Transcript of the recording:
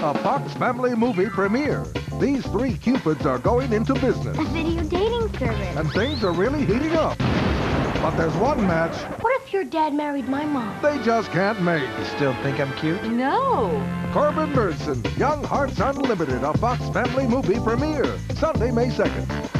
A Fox Family movie premiere. These three Cupids are going into business. A video dating service. And things are really heating up. But there's one match. What if your dad married my mom? They just can't make. You still think I'm cute? No. Corbin Bernsen, Young Hearts Unlimited, a Fox Family movie premiere. Sunday, May 2nd.